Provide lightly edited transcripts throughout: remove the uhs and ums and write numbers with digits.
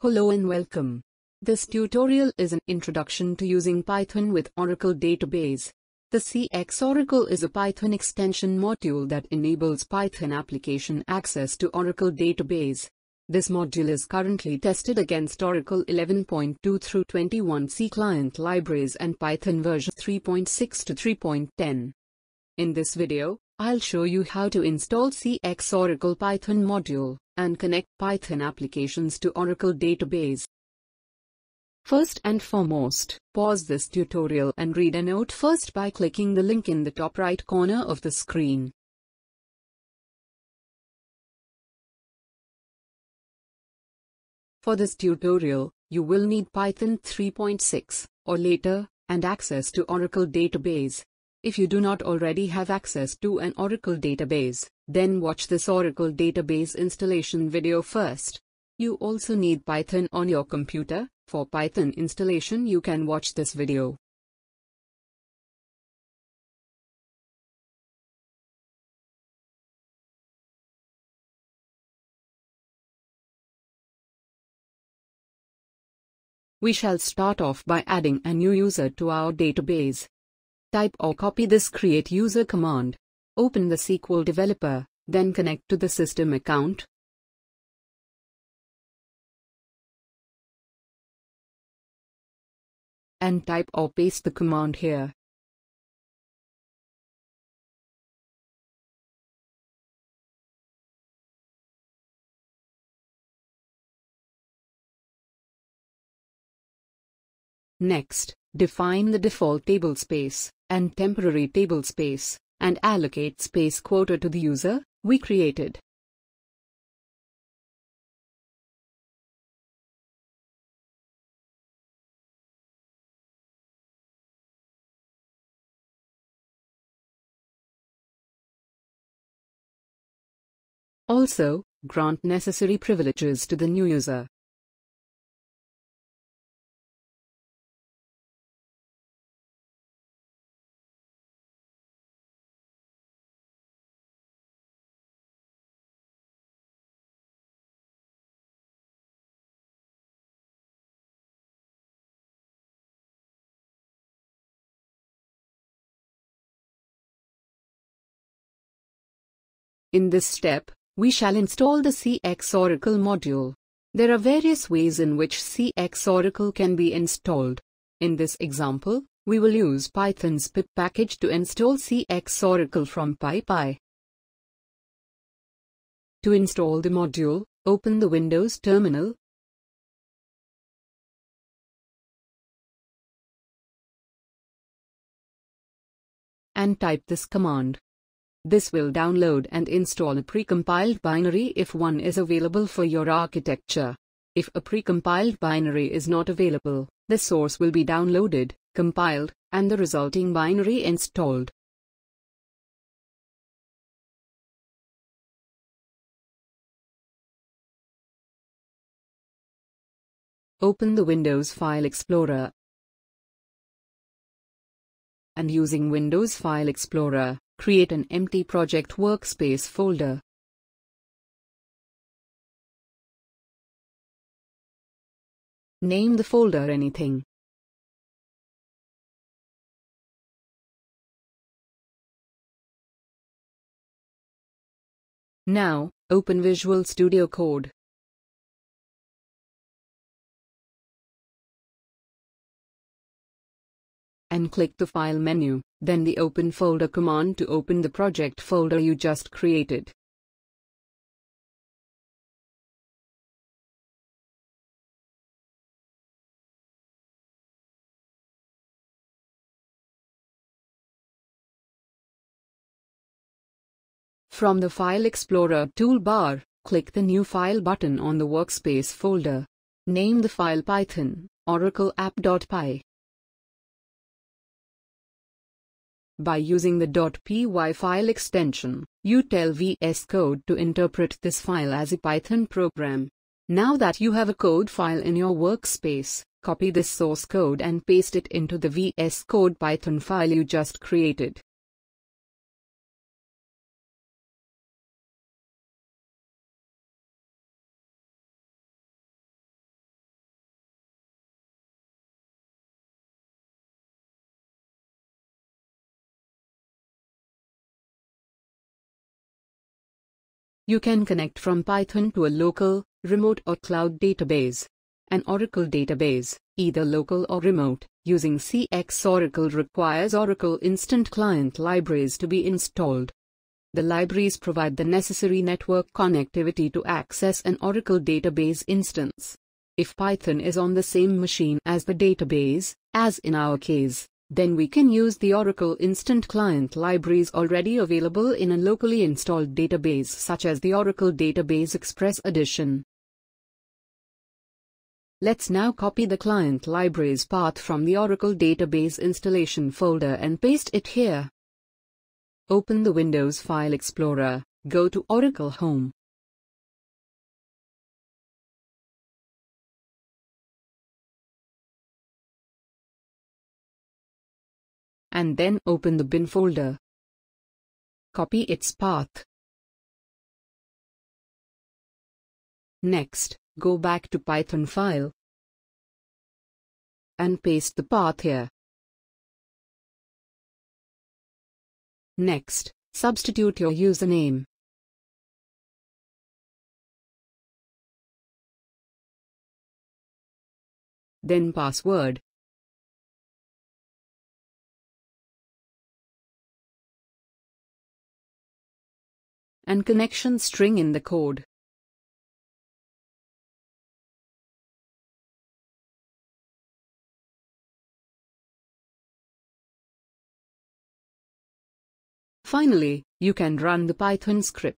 Hello and welcome. This tutorial is an introduction to using Python with Oracle Database. The cx_Oracle is a Python extension module that enables Python application access to Oracle Database. This module is currently tested against Oracle 11.2 through 21c client libraries and Python version 3.6 to 3.10. In this video, I'll show you how to install cx_Oracle Python module and connect Python applications to Oracle Database. First and foremost, pause this tutorial and read a note first by clicking the link in the top right corner of the screen. For this tutorial, you will need Python 3.6 or later and access to Oracle Database. If you do not already have access to an Oracle database, then watch this Oracle database installation video first. You also need Python on your computer. For Python installation, you can watch this video. We shall start off by adding a new user to our database. Type or copy this create user command. Open the SQL developer, then connect to the system account. And type or paste the command here. Next, define the default table space and temporary table space, and allocate space quota to the user we created. Also, grant necessary privileges to the new user. In this step, we shall install the cx_Oracle module. There are various ways in which cx_Oracle can be installed. In this example, we will use Python's pip package to install cx_Oracle from PyPI. To install the module, open the Windows terminal. And type this command. This will download and install a precompiled binary if one is available for your architecture. If a precompiled binary is not available, the source will be downloaded, compiled, and the resulting binary installed. Open the Windows File Explorer. And using Windows File Explorer, create an empty project workspace folder. Name the folder anything. Now, open Visual Studio Code. And click the File menu, then the Open Folder command to open the project folder you just created. From the File Explorer toolbar, click the New File button on the Workspace folder. Name the file Python, Oracle app.py. By using the .py file extension, you tell VS Code to interpret this file as a Python program. Now that you have a code file in your workspace, copy this source code and paste it into the VS Code Python file you just created. You can connect from Python to a local, remote or cloud database. An Oracle database, either local or remote, using cx_Oracle requires Oracle Instant Client libraries to be installed. The libraries provide the necessary network connectivity to access an Oracle database instance. If Python is on the same machine as the database, as in our case, then we can use the Oracle Instant Client libraries already available in a locally installed database such as the Oracle Database Express Edition. Let's now copy the client libraries path from the Oracle Database installation folder and paste it here. Open the Windows File Explorer, go to Oracle Home. And then open the bin folder. Copy its path. Next, go back to Python file and paste the path here. Next, substitute your username. Then password. And connection string in the code. Finally, you can run the Python script.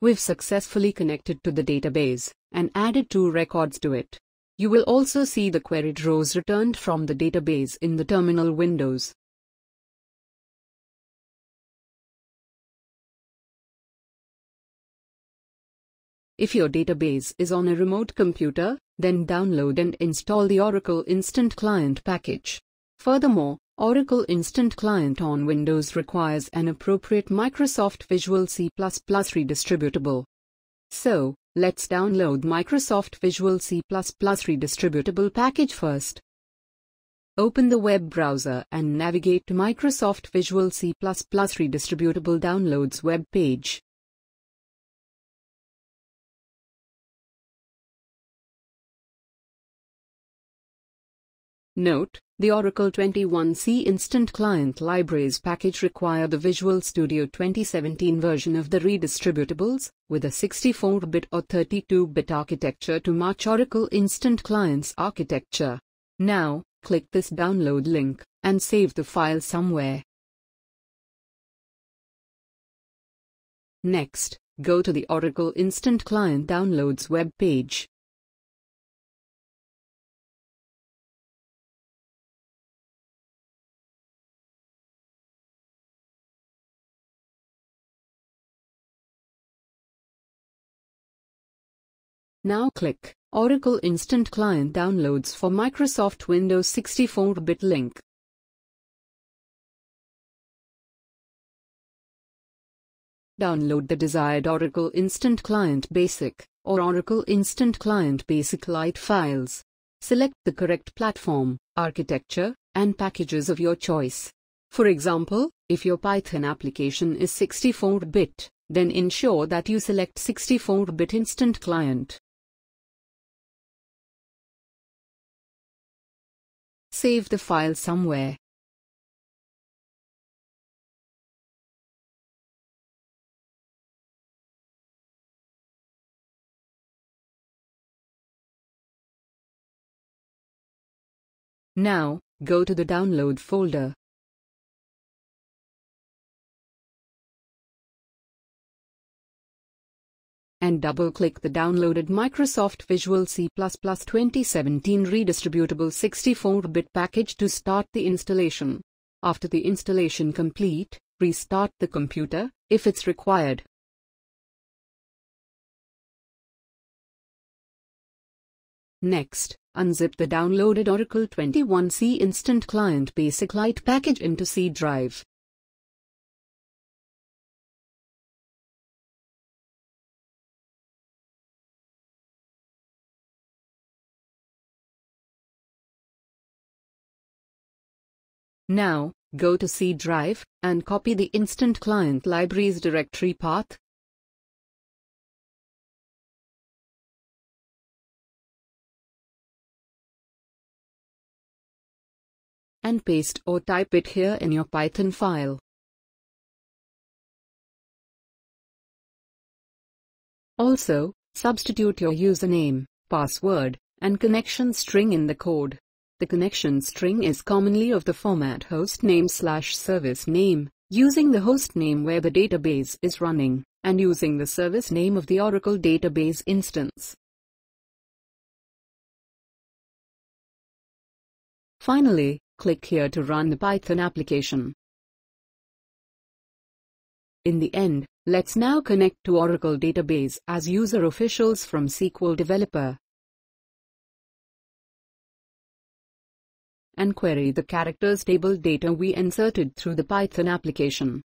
We've successfully connected to the database and added two records to it. You will also see the queried rows returned from the database in the terminal windows. If your database is on a remote computer, then download and install the Oracle Instant Client package. Furthermore, Oracle Instant Client on Windows requires an appropriate Microsoft Visual C++ redistributable. So, let's download Microsoft Visual C++ redistributable package first. Open the web browser and navigate to Microsoft Visual C++ redistributable downloads web page. Note, the Oracle 21c Instant Client Libraries package require the Visual Studio 2017 version of the redistributables, with a 64-bit or 32-bit architecture to match Oracle Instant Client's architecture. Now, click this download link, and save the file somewhere. Next, go to the Oracle Instant Client Downloads web page. Now click Oracle Instant Client Downloads for Microsoft Windows 64-bit link. Download the desired Oracle Instant Client Basic or Oracle Instant Client Basic Lite files. Select the correct platform, architecture, and packages of your choice. For example, if your Python application is 64-bit, then ensure that you select 64-bit Instant Client. Save the file somewhere. Now, go to the download folder. And double-click the downloaded Microsoft Visual C++ 2017 redistributable 64-bit package to start the installation. After the installation complete, restart the computer, if it's required. Next, unzip the downloaded Oracle 21c Instant Client Basic Lite package into C drive. Now, go to C drive, and copy the Instant Client Libraries directory path. and paste or type it here in your Python file. Also, substitute your username, password, and connection string in the code. The connection string is commonly of the format hostname/service name, using the hostname where the database is running, and using the service name of the Oracle database instance. Finally, click here to run the Python application. In the end, let's now connect to Oracle Database as user officials from SQL Developer and query the characters table data we inserted through the Python application.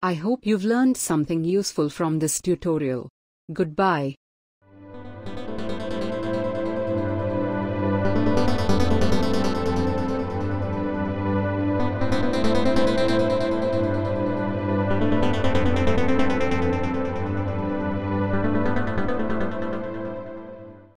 I hope you've learned something useful from this tutorial. Goodbye.